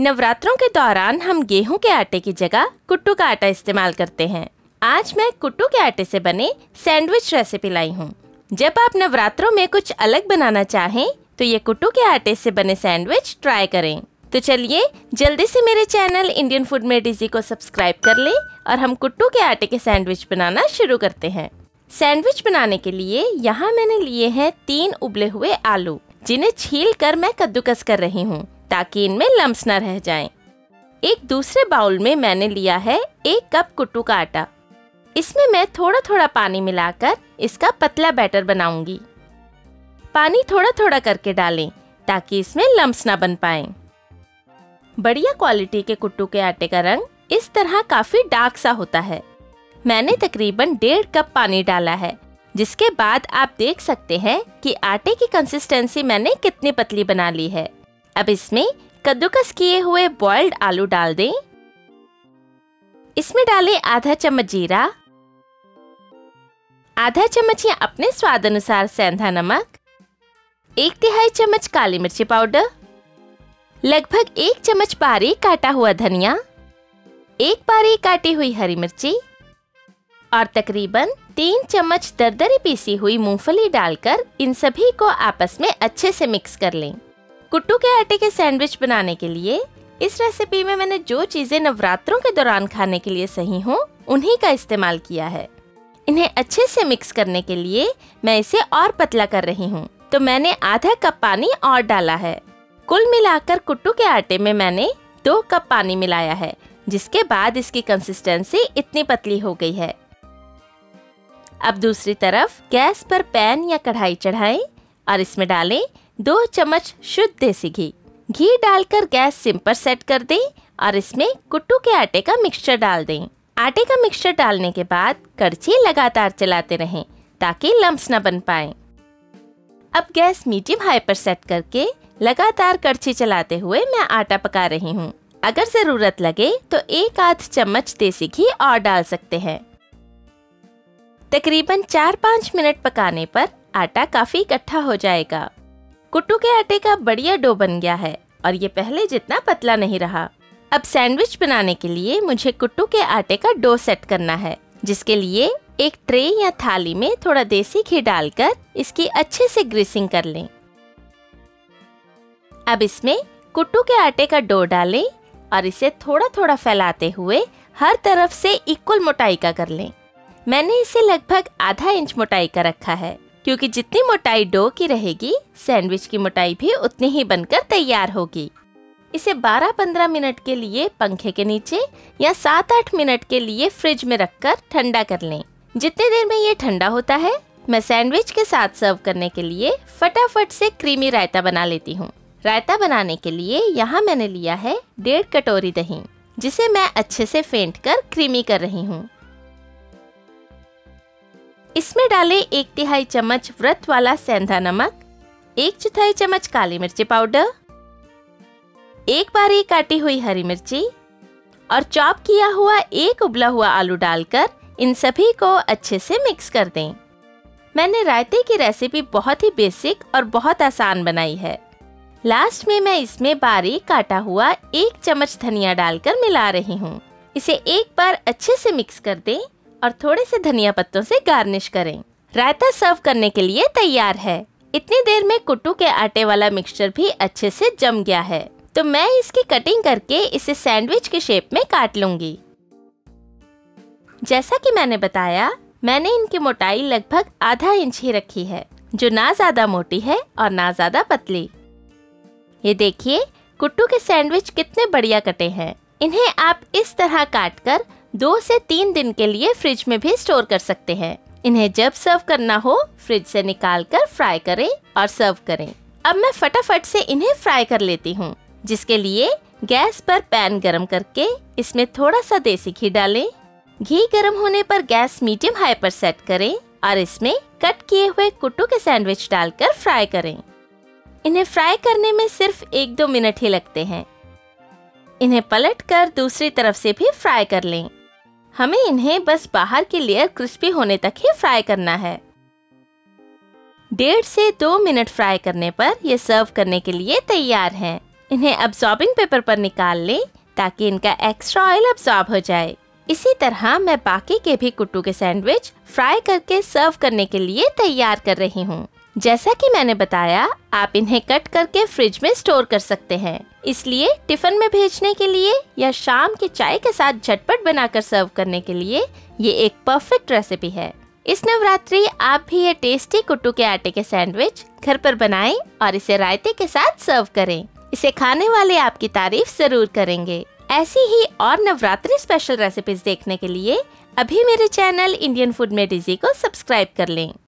नवरात्रों के दौरान हम गेहूं के आटे की जगह कुट्टू का आटा इस्तेमाल करते हैं। आज मैं कुट्टू के आटे से बने सैंडविच रेसिपी लाई हूँ। जब आप नवरात्रों में कुछ अलग बनाना चाहें तो ये कुट्टू के आटे से बने सैंडविच ट्राई करें। तो चलिए जल्दी से मेरे channel Indian food made easy को सब्सक्राइब कर लें और हम कुट्टू के आटे के सैंडविच बनाना शुरू करते हैं। सैंडविच बनाने के लिए यहाँ मैंने लिए हैं 3 उबले हुए आलू, जिन्हें छील कर मैं कद्दूकस कर रही हूँ ताकि इनमें लम्स न रह जाएं। एक दूसरे बाउल में मैंने लिया है 1 कप कुट्टू का आटा। इसमें मैं थोड़ा थोड़ा पानी मिलाकर इसका पतला बैटर बनाऊंगी। पानी थोड़ा थोड़ा करके डालें ताकि इसमें लम्स ना बन पाएं। बढ़िया क्वालिटी के कुट्टू के आटे का रंग इस तरह काफी डार्क सा होता है। मैंने तकरीबन 1.5 कप पानी डाला है, जिसके बाद आप देख सकते हैं कि आटे की कंसिस्टेंसी मैंने कितनी पतली बना ली है। अब इसमें कद्दूकस किए हुए बॉइल्ड आलू डाल दें। इसमें डालें आधा चम्मच जीरा, आधा चम्मच या अपने स्वाद अनुसार सेंधा नमक, 1/3 चम्मच काली मिर्ची पाउडर, लगभग 1 चम्मच बारीक काटा हुआ धनिया, 1 बारीक काटी हुई हरी मिर्ची और तकरीबन 3 चम्मच दरदरी पीसी हुई मूंगफली डालकर इन सभी को आपस में अच्छे से मिक्स कर लें। कुट्टू के आटे के सैंडविच बनाने के लिए इस रेसिपी में मैंने जो चीज़ें नवरात्रों के दौरान खाने के लिए सही हों उन्हीं का इस्तेमाल किया है। इन्हें अच्छे से मिक्स करने के लिए मैं इसे और पतला कर रही हूँ, तो मैंने आधा कप पानी और डाला है। कुल मिलाकर कुट्टू के आटे में मैंने 2 कप पानी मिलाया है, जिसके बाद इसकी कंसिस्टेंसी इतनी पतली हो गई है। अब दूसरी तरफ गैस पर पैन या कढ़ाई चढ़ाएं और इसमें डालें 2 चम्मच शुद्ध देसी घी डालकर गैस सिम पर सेट कर दें और इसमें कुट्टू के आटे का मिक्सचर डाल दें। आटे का मिक्सचर डालने के बाद कड़छी लगातार चलाते रहें ताकि लम्स न बन पाएं। अब गैस मीडियम हाई पर सेट करके लगातार कड़छी चलाते हुए मैं आटा पका रही हूँ। अगर जरूरत लगे तो 1/2 चम्मच देसी घी और डाल सकते हैं। तकरीबन 4-5 मिनट पकाने पर आटा काफी इकट्ठा हो जाएगा। कुट्टू के आटे का बढ़िया डो बन गया है और ये पहले जितना पतला नहीं रहा। अब सैंडविच बनाने के लिए मुझे कुट्टू के आटे का डो सेट करना है, जिसके लिए एक ट्रे या थाली में थोड़ा देसी घी डालकर इसकी अच्छे से ग्रीसिंग कर लें। अब इसमें कुट्टू के आटे का डो डालें और इसे थोड़ा थोड़ा फैलाते हुए हर तरफ से इक्वल मोटाई का कर लें। मैंने इसे लगभग आधा इंच मोटाई का रखा है, क्योंकि जितनी मोटाई डो की रहेगी सैंडविच की मोटाई भी उतनी ही बनकर तैयार होगी। इसे 12-15 मिनट के लिए पंखे के नीचे या 7-8 मिनट के लिए फ्रिज में रखकर ठंडा कर लें। जितने देर में ये ठंडा होता है, मैं सैंडविच के साथ सर्व करने के लिए फटाफट से क्रीमी रायता बना लेती हूँ। रायता बनाने के लिए यहाँ मैंने लिया है 1.5 कटोरी दही, जिसे मैं अच्छे से फेंट कर क्रीमी कर रही हूँ। इसमें डालें 1/3 चम्मच व्रत वाला सेंधा नमक, 1/4 चम्मच काली मिर्ची पाउडर, 1 बारीक काटी हुई हरी मिर्ची और चॉप किया हुआ 1 उबला हुआ आलू डालकर इन सभी को अच्छे से मिक्स कर दें। मैंने रायते की रेसिपी बहुत ही बेसिक और बहुत आसान बनाई है। लास्ट में मैं इसमें बारीक काटा हुआ 1 चम्मच धनिया डालकर मिला रही हूँ। इसे एक बार अच्छे से मिक्स कर दें और थोड़े से धनिया पत्तों से गार्निश करें। रायता सर्व करने के लिए तैयार है। इतनी देर में कुट्टू के आटे वाला मिक्सचर भी अच्छे से जम गया है, तो मैं इसकी कटिंग करके इसे सैंडविच के शेप में काट लूंगी। जैसा कि मैंने बताया, मैंने इनकी मोटाई लगभग आधा इंच ही रखी है, जो ना ज्यादा मोटी है और ना ज्यादा पतली। ये देखिए कुट्टू के सैंडविच कितने बढ़िया कटे हैं। इन्हें आप इस तरह काट कर 2 से 3 दिन के लिए फ्रिज में भी स्टोर कर सकते हैं। इन्हें जब सर्व करना हो फ्रिज से निकाल कर फ्राई करें और सर्व करें। अब मैं फटाफट से इन्हें फ्राई कर लेती हूँ, जिसके लिए गैस पर पैन गरम करके इसमें थोड़ा सा देसी घी डालें। घी गरम होने पर गैस मीडियम हाई पर सेट करें और इसमें कट किए हुए कुट्टू के सैंडविच डालकर फ्राई करें। इन्हें फ्राई करने में सिर्फ 1-2 मिनट ही लगते हैं। इन्हें पलट कर दूसरी तरफ से भी फ्राई कर लें। हमें इन्हें बस बाहर की लेयर क्रिस्पी होने तक ही फ्राई करना है। 1.5 से 2 मिनट फ्राई करने पर ये सर्व करने के लिए तैयार हैं। इन्हें अब्सॉर्बिंग पेपर पर निकाल लें ताकि इनका एक्स्ट्रा ऑयल अब्सॉर्ब हो जाए। इसी तरह मैं बाकी के भी कुट्टू के सैंडविच फ्राई करके सर्व करने के लिए तैयार कर रही हूँ। जैसा कि मैंने बताया, आप इन्हें कट करके फ्रिज में स्टोर कर सकते हैं, इसलिए टिफिन में भेजने के लिए या शाम की चाय के साथ झटपट बनाकर सर्व करने के लिए ये एक परफेक्ट रेसिपी है। इस नवरात्रि आप भी ये टेस्टी कुट्टू के आटे के सैंडविच घर पर बनाएं और इसे रायते के साथ सर्व करें। इसे खाने वाले आपकी तारीफ जरूर करेंगे। ऐसी ही और नवरात्रि स्पेशल रेसिपीज देखने के लिए अभी मेरे channel Indian food made easy को सब्सक्राइब कर लें।